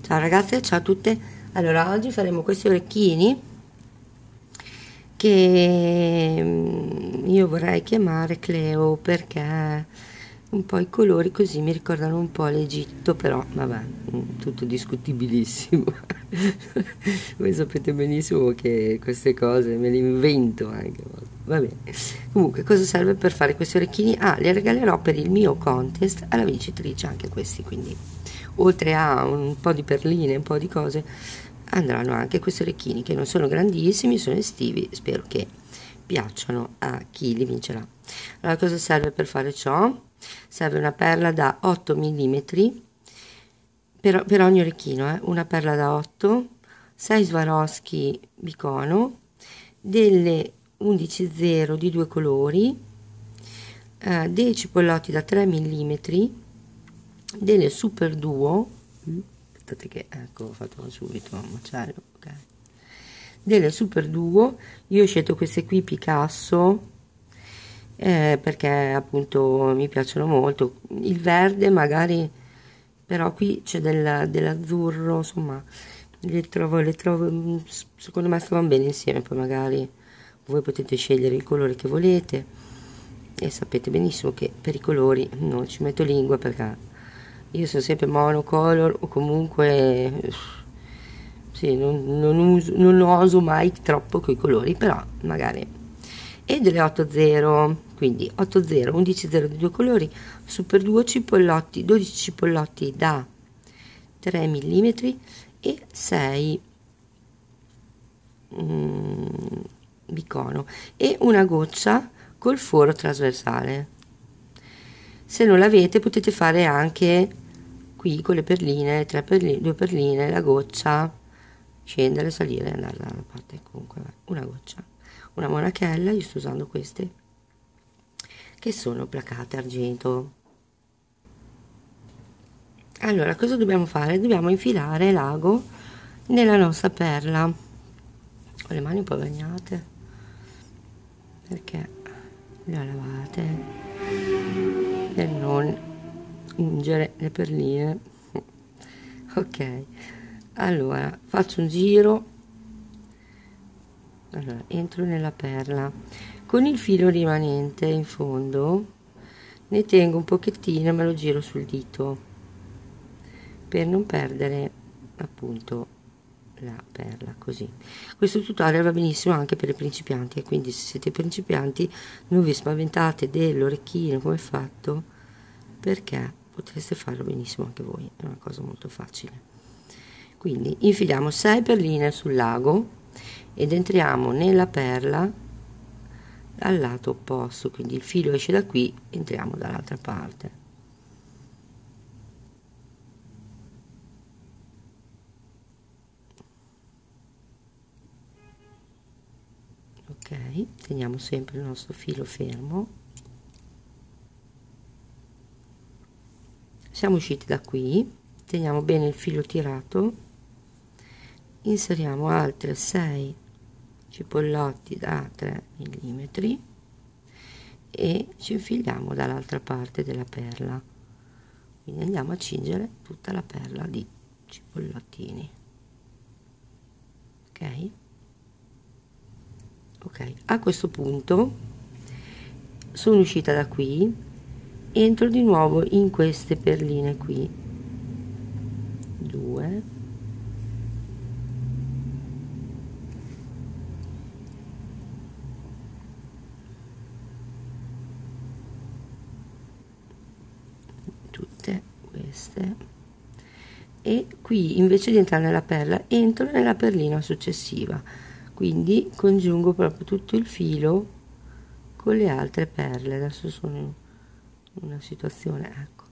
Ciao ragazze, ciao a tutte. Allora, oggi faremo questi orecchini che io vorrei chiamare Cleo, perché un po' i colori così mi ricordano un po' l'Egitto, però vabbè, tutto discutibilissimo. Voi sapete benissimo che queste cose me le invento anche. Va bene. Comunque, cosa serve per fare questi orecchini? Ah, li regalerò per il mio contest alla vincitrice anche questi, quindi oltre a un po' di perline, un po' di cose, andranno anche questi orecchini che non sono grandissimi, sono estivi, spero che piacciono a chi li vincerà. Allora, cosa serve per fare ciò? Serve una perla da 8 mm per ogni orecchino, una perla da 8, 6 Swarovski bicono, delle 11 zero di due colori, dei cipollotti da 3 mm, delle super duo, aspettate che ecco, fatelo subito un macello, okay. Delle super duo, io ho scelto queste qui Picasso, perché appunto mi piacciono molto il verde, magari, però qui c'è dell'azzurro, insomma le trovo, secondo me stavano bene insieme. Poi magari voi potete scegliere il colore che volete, e sapete benissimo che per i colori non ci metto lingua, perché io sono sempre monocolor, o comunque sì, non oso mai troppo coi colori, però magari. E delle 8 zero, quindi 8 0, 11 0 di due colori, super 2 cipollotti, 12 cipollotti da 3 mm e 6 bicono, e una goccia col foro trasversale. Se non l'avete, potete fare anche qui con le perline, 3 perline, 2 perline, la goccia, scendere, salire, andare da una parte, comunque una goccia, una monachella. Io sto usando queste che sono placate argento. Allora, cosa dobbiamo fare? Dobbiamo infilare l'ago nella nostra perla. Ho le mani un po' bagnate perché le ho lavate per non ungere le perline. Ok, allora faccio un giro. Allora, entro nella perla con il filo rimanente in fondo, ne tengo un pochettino e me lo giro sul dito per non perdere appunto la perla. Così, questo tutorial va benissimo anche per i principianti, e quindi se siete principianti non vi spaventate dell'orecchino come fatto, perché potreste farlo benissimo anche voi, è una cosa molto facile. Quindi infiliamo 6 perline sul lago ed entriamo nella perla al lato opposto, quindi il filo esce da qui, entriamo dall'altra parte. Ok, teniamo sempre il nostro filo fermo. Siamo usciti da qui, teniamo bene il filo tirato, inseriamo altre 6 cipollotti da 3 mm e ci infiliamo dall'altra parte della perla, quindi andiamo a cingere tutta la perla di cipollottini. Ok, ok, a questo punto sono uscita da qui, entro di nuovo in queste perline qui, 2 e qui invece di entrare nella perla entro nella perlina successiva, quindi congiungo proprio tutto il filo con le altre perle. Adesso sono in una situazione, ecco,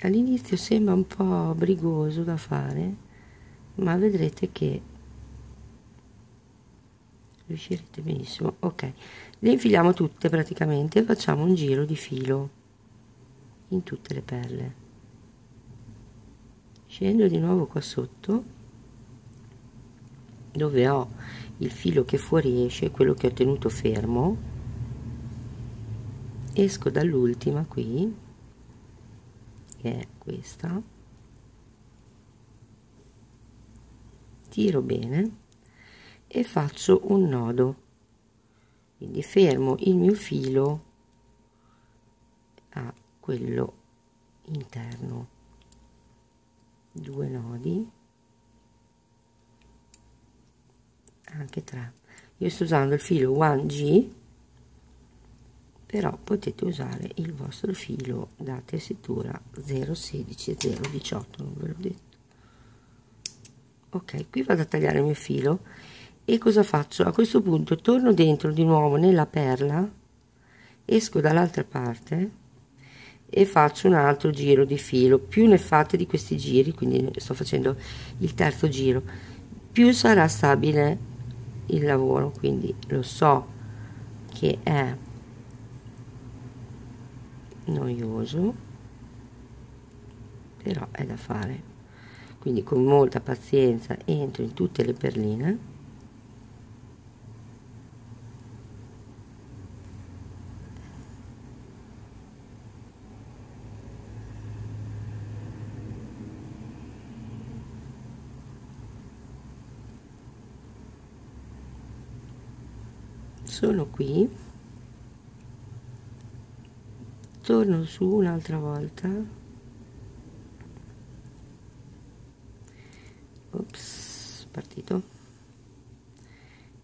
all'inizio sembra un po' brigoso da fare, ma vedrete che riuscirete benissimo. Ok, le infiliamo tutte praticamente, facciamo un giro di filo in tutte le perle, scendo di nuovo qua sotto dove ho il filo che fuoriesce, quello che ho tenuto fermo, esco dall'ultima qui che è questa, tiro bene e faccio un nodo, quindi fermo il mio filo a quello interno, 2 nodi, anche 3. Io sto usando il filo 1G, però potete usare il vostro filo da tessitura 016 018, non ve l'ho detto. Ok, qui vado a tagliare il mio filo e cosa faccio? A questo punto torno dentro di nuovo nella perla, esco dall'altra parte e faccio un altro giro di filo. Più ne fate di questi giri, quindi sto facendo il terzo giro, più sarà stabile il lavoro. Quindi lo so che è noioso, però è da fare, quindi con molta pazienza entro in tutte le perline . Sono qui, torno su un'altra volta, ops, partito,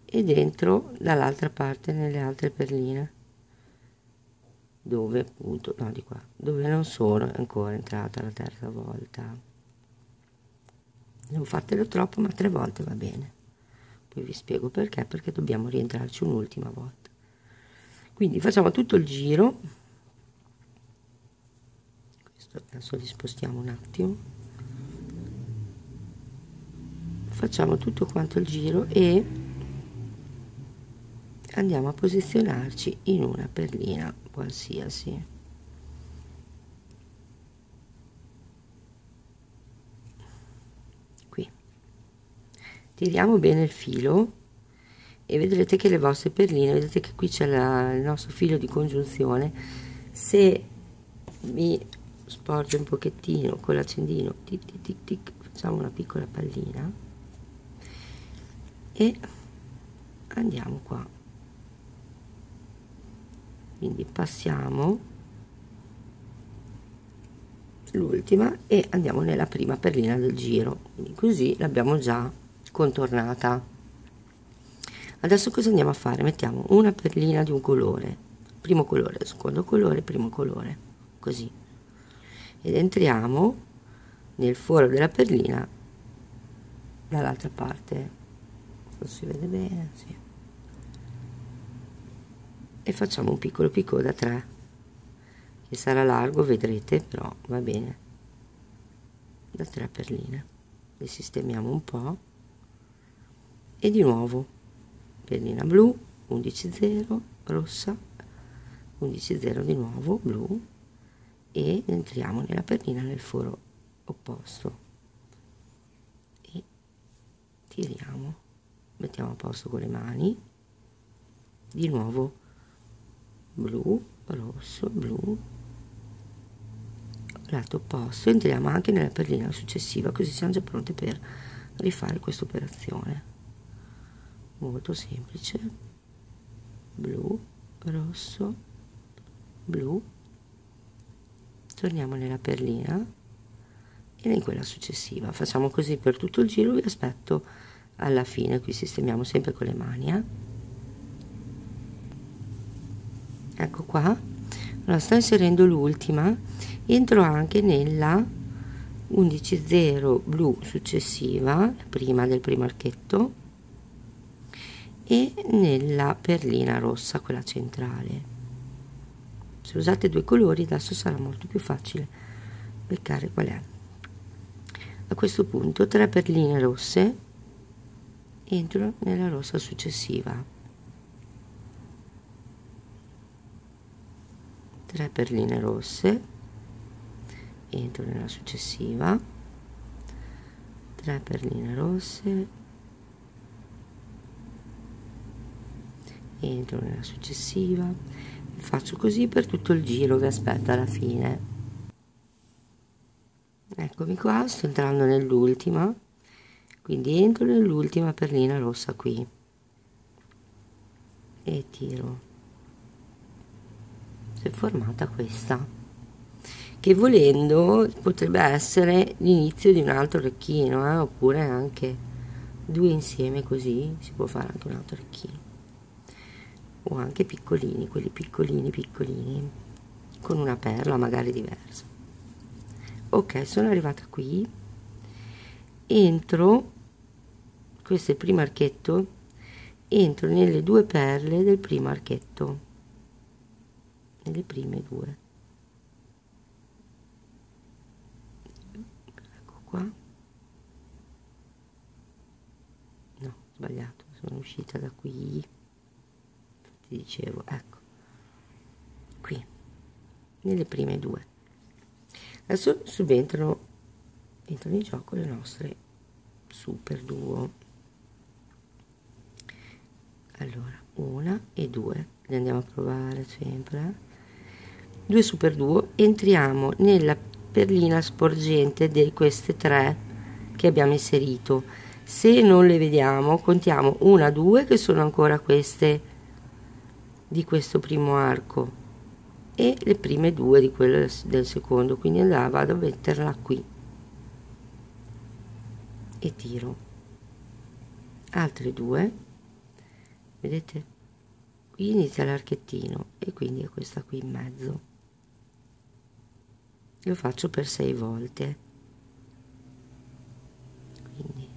ed entro dall'altra parte nelle altre perline dove appunto, no, di qua, dove non sono ancora entrata la terza volta. Non fatelo troppo, ma 3 volte va bene. Vi spiego perché, perché dobbiamo rientrarci un'ultima volta. Quindi facciamo tutto il giro. Questo adesso li spostiamo un attimo, facciamo tutto quanto il giro e andiamo a posizionarci in una perlina qualsiasi. Tiriamo bene il filo e vedrete che le vostre perline, vedete che qui c'è il nostro filo di congiunzione. Se mi sporgo un pochettino con l'accendino, tic tic tic tic, facciamo una piccola pallina e andiamo qua, quindi passiamo l'ultima e andiamo nella prima perlina del giro, quindi così l'abbiamo già contornata. Adesso cosa andiamo a fare? Mettiamo una perlina di un colore, primo colore, secondo colore, primo colore, così, ed entriamo nel foro della perlina dall'altra parte, non si vede bene, sì. E facciamo un piccolo picco da 3 che sarà largo, vedrete, però va bene, da 3 perline, le sistemiamo un po'. E di nuovo perlina blu 11 0, rossa 11 0, di nuovo blu, e entriamo nella perlina nel foro opposto e tiriamo, mettiamo a posto con le mani, di nuovo blu, rosso, blu, lato opposto, entriamo anche nella perlina successiva, così siamo già pronte per rifare questa operazione. Molto semplice, blu, rosso, blu, torniamo nella perlina e in quella successiva. Facciamo così per tutto il giro, vi aspetto alla fine. Qui sistemiamo sempre con le mani, ecco qua. Allora, sto inserendo l'ultima, entro anche nella 11 0 blu successiva, prima del primo archetto, e nella perlina rossa, quella centrale. Se usate 2 colori adesso sarà molto più facile beccare qual è. A questo punto 3 perline rosse, entro nella rossa successiva, 3 perline rosse, entro nella successiva, 3 perline rosse, entro nella successiva. Faccio così per tutto il giro, vi aspetto alla fine. Eccomi qua, sto entrando nell'ultima, quindi entro nell'ultima perlina rossa qui e tiro. Si è formata questa che, volendo, potrebbe essere l'inizio di un altro orecchino, oppure anche due insieme, così si può fare anche un altro orecchino, o anche piccolini, quelli piccolini piccolini con una perla magari diversa. Ok, sono arrivata qui, entro, questo è il primo archetto, entro nelle due perle del primo archetto, nelle prime due, ecco qua, no, ho sbagliato, sono uscita da qui, ti dicevo, ecco qui, nelle prime due. Adesso entrano in gioco le nostre super duo. Allora, una e due, le andiamo a provare sempre. Due super duo, entriamo nella perlina sporgente di queste tre che abbiamo inserito. Se non le vediamo, contiamo una, due, che sono ancora queste di questo primo arco, e le prime due di quelle del secondo, quindi vado a metterla qui e tiro altre due. Vedete, qui inizia l'archettino e quindi è questa qui in mezzo. Lo faccio per 6 volte, quindi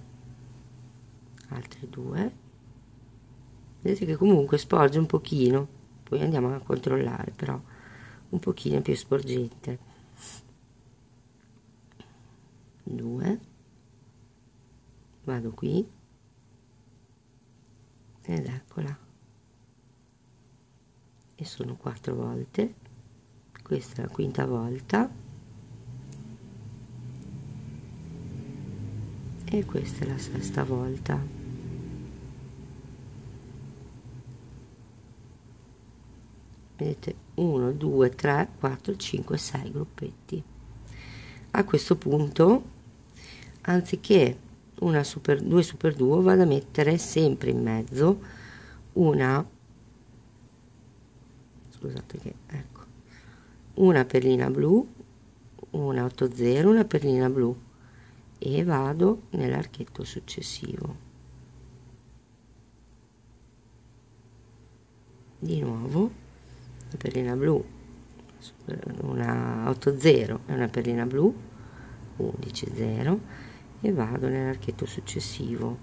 altre due. Vedete che comunque sporge un pochino, poi andiamo a controllare, però un pochino più sporgente. 2, vado qui ed eccola, e sono 4 volte, questa è la quinta volta e questa è la sesta volta. Vedete, 1, 2, 3, 4, 5, 6 gruppetti. A questo punto, anziché una super, due super duo, vado a mettere sempre in mezzo una, scusate che, ecco, una perlina blu, una 8-0, una perlina blu, e vado nell'archetto successivo. Di nuovo una perlina blu, una 8-0 e una perlina blu, 11-0, e vado nell'archetto successivo.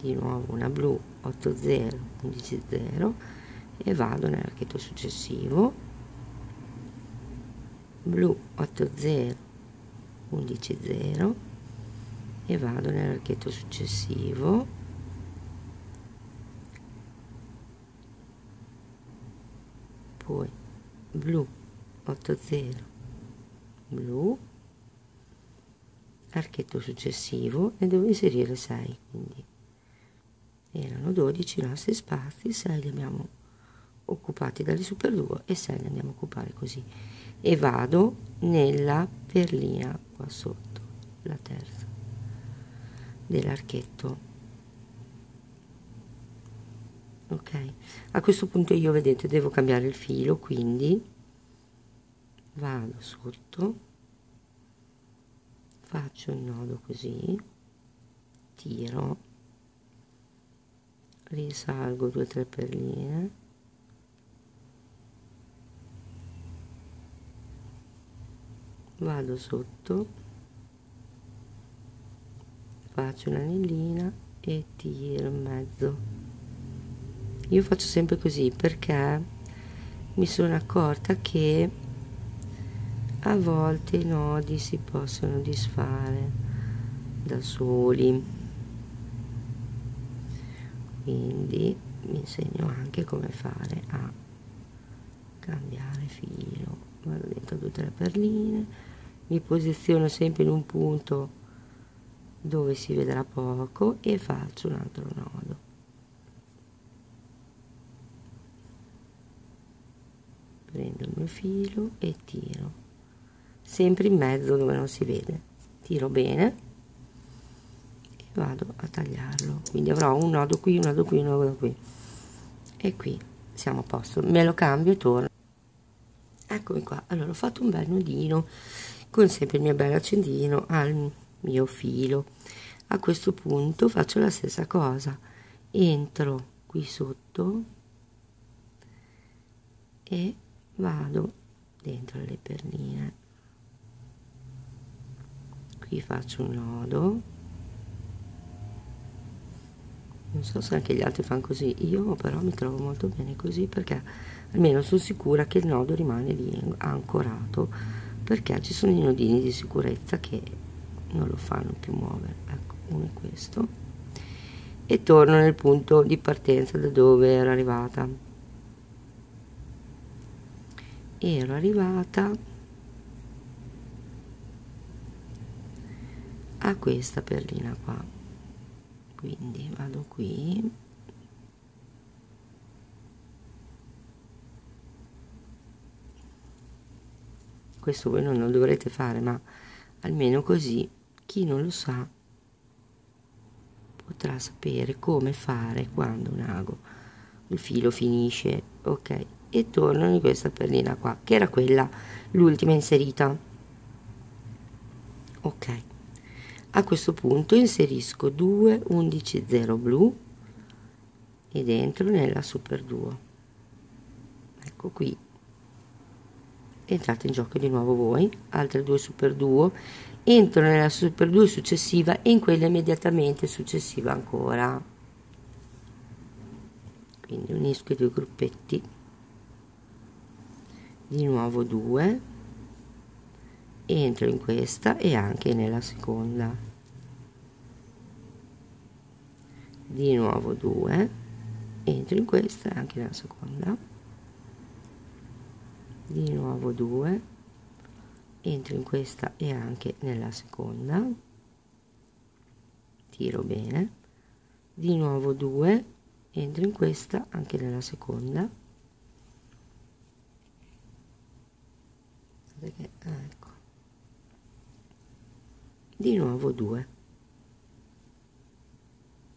Di nuovo una blu, 8-0, 11-0, e vado nell'archetto successivo. Blu, 8-0, 11-0, e vado nell'archetto successivo. Poi blu, 8-0, blu, archetto successivo, e devo inserire 6, quindi erano 12 i nostri spazi, 6 li abbiamo occupati dalle super duo e 6 li andiamo a occupare così, e vado nella perlina qua sotto, la terza dell'archetto. Ok, a questo punto io, vedete, devo cambiare il filo, quindi vado sotto, faccio un nodo così, tiro, risalgo 2-3 perline, vado sotto, faccio un'anellina e tiro in mezzo. Io faccio sempre così perché mi sono accorta che a volte i nodi si possono disfare da soli, quindi mi insegno anche come fare a cambiare filo. Vado dentro 2-3 perline, mi posiziono sempre in un punto dove si vedrà poco e faccio un altro nodo. Prendo il mio filo e tiro sempre in mezzo dove non si vede, tiro bene e vado a tagliarlo, quindi avrò un nodo qui, un nodo qui, un nodo qui, e qui siamo a posto. Me lo cambio e torno. Eccomi qua. Allora, ho fatto un bel nodino con sempre il mio bel accendino al mio filo. A questo punto faccio la stessa cosa, entro qui sotto e vado dentro le pernine. Qui faccio un nodo, non so se anche gli altri fanno così, io però mi trovo molto bene così, perché almeno sono sicura che il nodo rimane lì ancorato, perché ci sono i nodini di sicurezza che non lo fanno più muovere. Ecco, uno è questo, e torno nel punto di partenza da dove ero arrivata. Ero arrivata a questa perlina qua, quindi vado qui, questo voi non lo dovrete fare, ma almeno così chi non lo sa potrà sapere come fare quando un ago, il filo finisce, ok, e torno in questa perlina qua che era quella l'ultima inserita. Ok, a questo punto inserisco 2 11 0 blu ed entro nella super 2. Ecco qui entrate in gioco di nuovo voi, altre 2 super 2, entro nella super 2 successiva e in quella immediatamente successiva ancora, quindi unisco i due gruppetti, di nuovo 2, entro in questa e anche nella seconda, di nuovo 2, entro in questa e anche nella seconda, di nuovo 2, entro in questa e anche nella seconda, tiro bene, di nuovo 2, entro in questa anche nella seconda, ecco, di nuovo 2,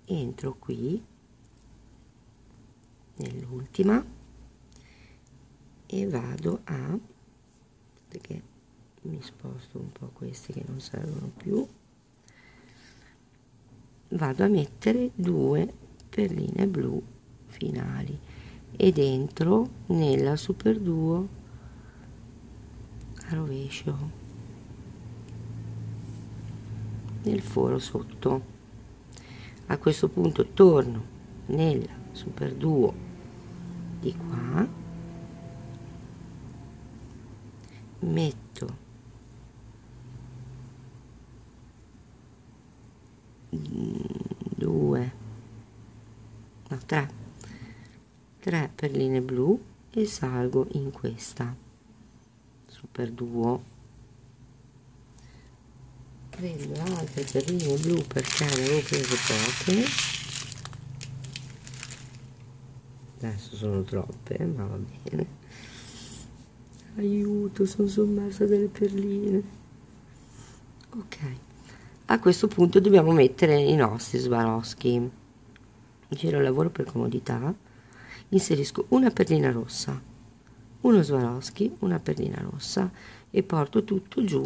entro qui nell'ultima e vado a, perché mi sposto un po' questi che non servono più, vado a mettere 2 perline blu finali ed entro nella super 2 a rovescio nel foro sotto. A questo punto torno nella super 2 di qua, metto 3 perline blu e salgo in questa super 2, prendo altre perline blu perché ne avevo preso poche, adesso sono troppe, ma va bene, aiuto, sono sommersa delle perline. Ok, a questo punto dobbiamo mettere i nostri swarovski, giro lavoro per comodità, inserisco una perlina rossa, uno swarovski, una perlina rossa e porto tutto giù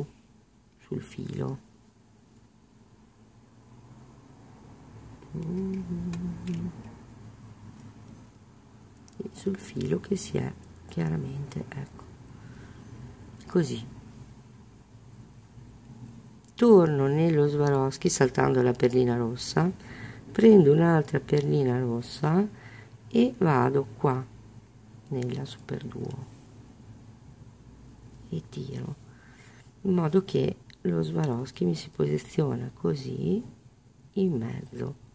sul filo. Sul filo che si è chiaramente, ecco, così torno nello swarovski saltando la perlina rossa, prendo un'altra perlina rossa e vado qua nella super 2 e tiro in modo che lo swarovski mi si posiziona così in mezzo.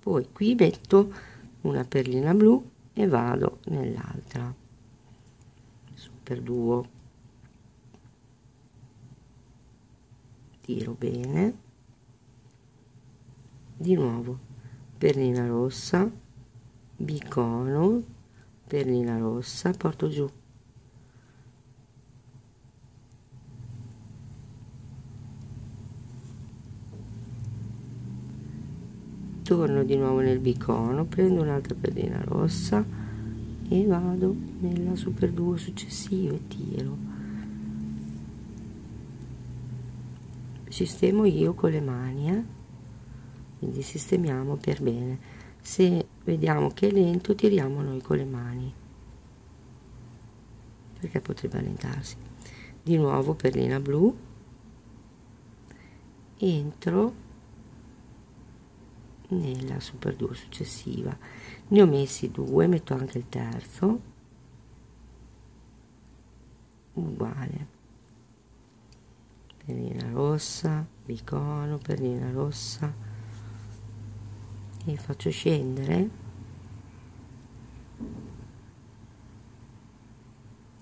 Poi qui metto una perlina blu e vado nell'altra super 2, tiro bene, di nuovo perlina rossa, bicono, perlina rossa, porto giù, torno di nuovo nel bicono, prendo un'altra perlina rossa e vado nella super 2 successiva e tiro, sistemo io con le mani, quindi sistemiamo per bene. Se vediamo che è lento tiriamo noi con le mani perché potrebbe allentarsi. Di nuovo perlina blu, entro nella super 2 successiva, ne ho messi 2, metto anche il terzo uguale, perlina rossa, bicono, perlina rossa, e faccio scendere,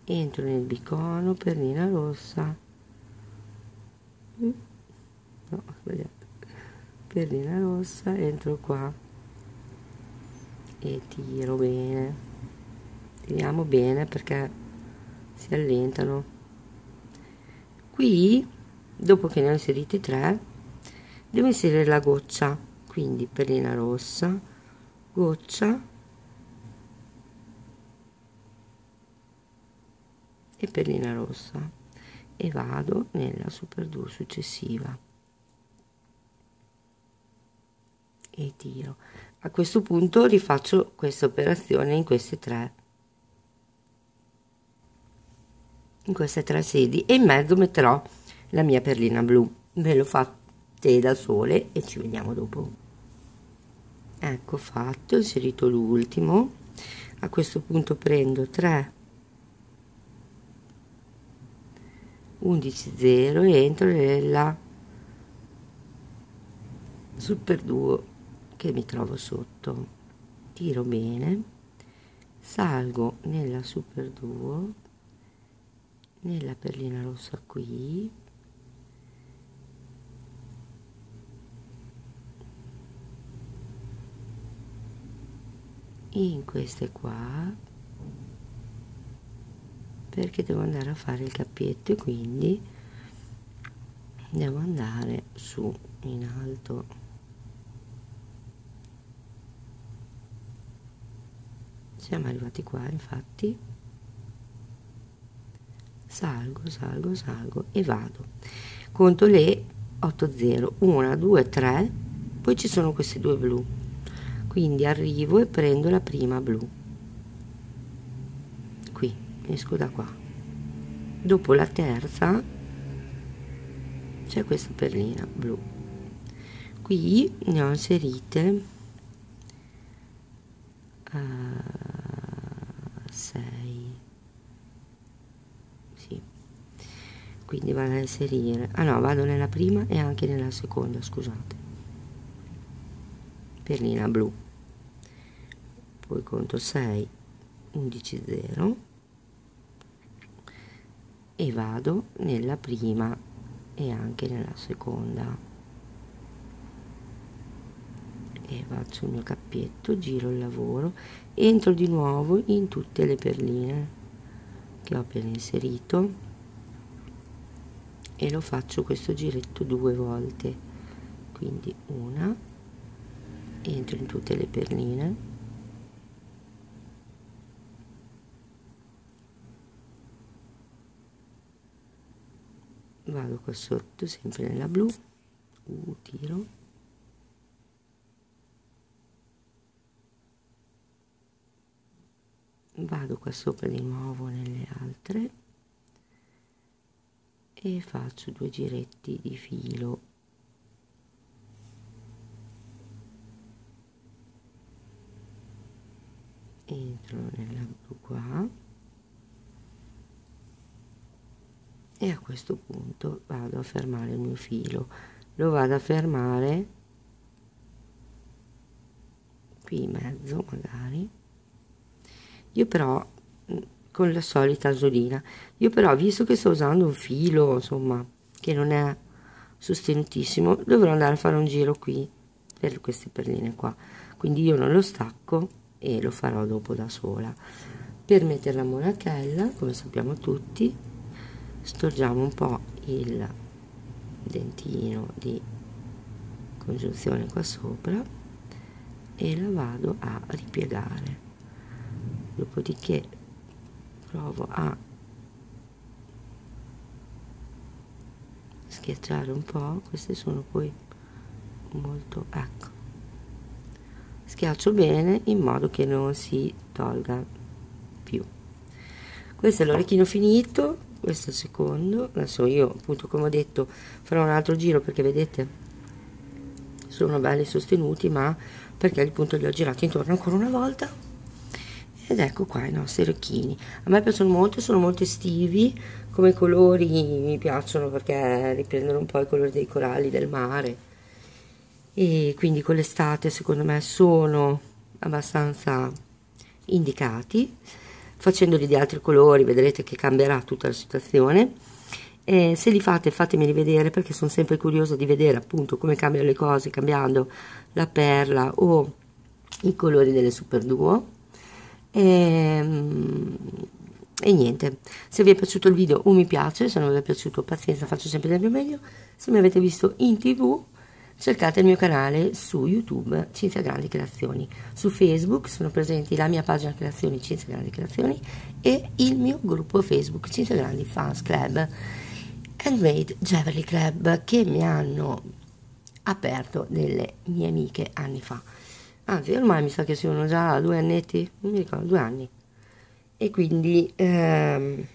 entro nel bicono, perlina rossa, no, ho sbagliato, perlina rossa, entro qua e tiro bene, tiriamo bene perché si allentano. Qui dopo che ne ho inseriti 3 devo inserire la goccia, quindi perlina rossa, goccia e perlina rossa, e vado nella super 2 successiva e tiro. A questo punto rifaccio questa operazione in queste 3 sedi e in mezzo metterò la mia perlina blu. Ve lo fate da sole e ci vediamo dopo. Ecco fatto, ho inserito l'ultimo. A questo punto prendo 3 11 0 e entro nella super 2 che mi trovo sotto, tiro bene, salgo nella super 2, nella perlina rossa qui, in queste qua, perché devo andare a fare il cappietto e quindi devo andare su in alto. Siamo arrivati qua, infatti salgo, salgo, salgo e vado, conto le 8 0, 1 2 3, poi ci sono queste 2 blu, quindi arrivo e prendo la prima blu qui, esco da qua, dopo la terza c'è questa perlina blu, qui ne ho inserite 6, sì. Quindi vado a inserire, ah no, vado nella prima e anche nella seconda, scusate, perlina blu, poi conto 6 11 0 e vado nella prima e anche nella seconda e faccio il mio cappietto, giro il lavoro, entro di nuovo in tutte le perline che ho appena inserito e lo faccio questo giretto 2 volte, quindi una, entro in tutte le perline vado qua sotto sempre nella blu, tiro, vado qua sopra di nuovo nelle altre e faccio 2 giretti di filo . Entro nella blu qua e a questo punto vado a fermare il mio filo, lo vado a fermare qui in mezzo magari. Io però con la solita asolina, visto che sto usando un filo insomma che non è sostenutissimo, dovrò andare a fare un giro qui per queste perline qua, quindi io non lo stacco e lo farò dopo da sola. Per mettere la monachella, come sappiamo tutti, storgiamo un po' il dentino di congiunzione qua sopra e la vado a ripiegare, dopodiché provo a schiacciare un po', queste sono poi molto, ecco, schiaccio bene in modo che non si tolga più. Questo è l'orecchino finito, questo è il secondo. Adesso io, appunto, come ho detto, farò un altro giro perché vedete sono belli sostenuti, ma perché appunto li ho girati intorno ancora una volta. Ed ecco qua i nostri orecchini. A me piacciono molto, sono molto estivi come colori, mi piacciono perché riprendono un po' i colori dei coralli del mare, e quindi con l'estate secondo me sono abbastanza indicati. Facendoli di altri colori vedrete che cambierà tutta la situazione. E se li fate, fatemeli vedere, perché sono sempre curiosa di vedere appunto come cambiano le cose cambiando la perla o i colori delle Super Duo. E niente, se vi è piaciuto il video un mi piace, se non vi è piaciuto pazienza, faccio sempre del mio meglio. Se mi avete visto in TV, cercate il mio canale su YouTube, Cinzia Grandi Creazioni, su Facebook sono presenti la mia pagina Creazioni, Cinzia Grandi Creazioni, e il mio gruppo Facebook Cinzia Grandi Fans Club, Handmade Jewelry Club, che mi hanno aperto delle mie amiche anni fa, anzi ormai mi sa che sono già 2 annetti, non mi ricordo, 2 anni, e quindi niente,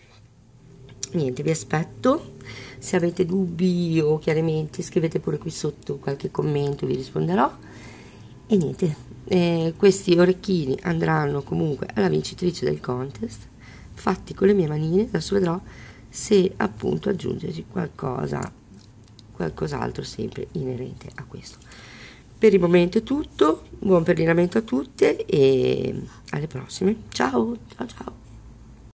vi aspetto. Se avete dubbi o chiarimenti scrivete pure qui sotto qualche commento, vi risponderò. E niente, questi orecchini andranno comunque alla vincitrice del contest, fatti con le mie manine. Adesso vedrò se appunto aggiungerci qualcos'altro sempre inerente a questo. Per il momento è tutto, buon pedinamento a tutte e alle prossime, ciao ciao ciao.